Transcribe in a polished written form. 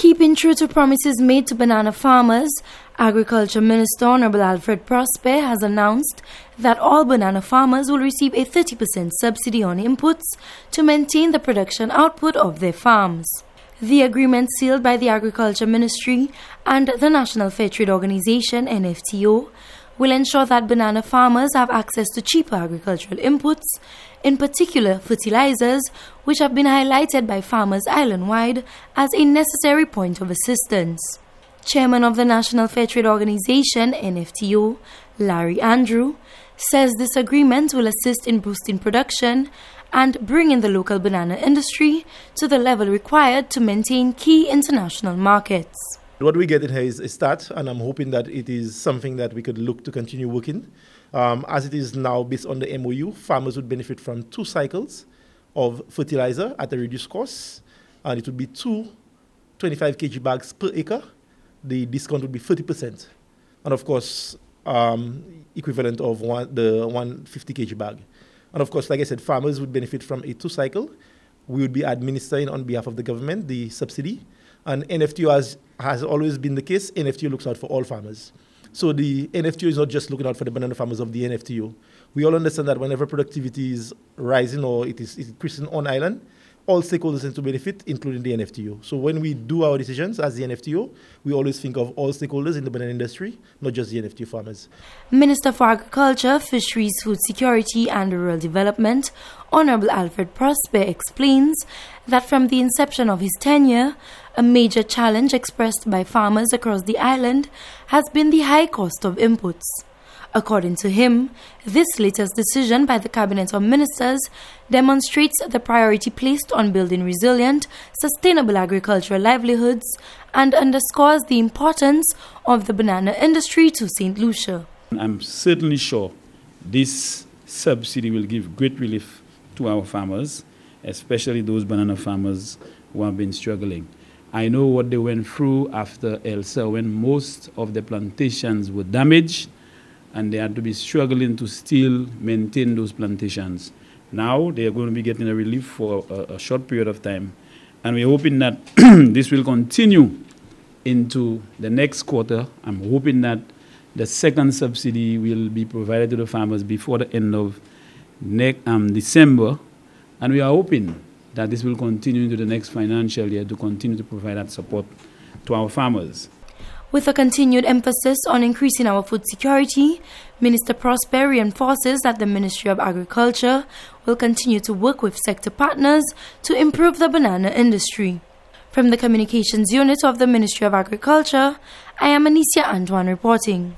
keeping true to promises made to banana farmers, Agriculture Minister Honorable Alfred Prospere has announced that all banana farmers will receive a 30% subsidy on inputs to maintain the production output of their farms. The agreement sealed by the Agriculture Ministry and the National Fair Trade Organization, NFTO, will ensure that banana farmers have access to cheaper agricultural inputs, in particular fertilizers, which have been highlighted by farmers island-wide as a necessary point of assistance. Chairman of the National Fair Trade Organization, NFTO, Larry Andrew, says this agreement will assist in boosting production and bringing the local banana industry to the level required to maintain key international markets. What we get in here is a start, and I'm hoping that it is something that we could look to continue working. As it is now, based on the MOU, farmers would benefit from 2 cycles of fertilizer at a reduced cost, and it would be 2 25 kg bags per acre. The discount would be 30%, and of course, equivalent of the 150 kg bag. And of course, like I said, farmers would benefit from a 2 cycle. We would be administering on behalf of the government the subsidy. And NFTO, has always been the case, NFTO looks out for all farmers. So the NFTO is not just looking out for the banana farmers of the NFTO. We all understand that whenever productivity is rising or it is increasing on island, all stakeholders tend to benefit, including the NFTO. So when we do our decisions as the NFTO, we always think of all stakeholders in the banana industry, not just the NFTO farmers. Minister for Agriculture, Fisheries, Food Security and Rural Development, Honorable Alfred Prospere, explains that from the inception of his tenure, a major challenge expressed by farmers across the island has been the high cost of inputs. According to him, this latest decision by the Cabinet of Ministers demonstrates the priority placed on building resilient, sustainable agricultural livelihoods and underscores the importance of the banana industry to St. Lucia. I'm certainly sure this subsidy will give great relief to our farmers, especially those banana farmers who have been struggling. I know what they went through after Elsa, when most of the plantations were damaged, and they had to be struggling to still maintain those plantations. Now they are going to be getting a relief for a short period of time, and we're hoping that this will continue into the next quarter. I'm hoping that the second subsidy will be provided to the farmers before the end of December, and we are hoping that this will continue into the next financial year to continue to provide that support to our farmers. With a continued emphasis on increasing our food security, Minister Prospere reinforces that the Ministry of Agriculture will continue to work with sector partners to improve the banana industry. From the Communications Unit of the Ministry of Agriculture, I am Anicia Antoine reporting.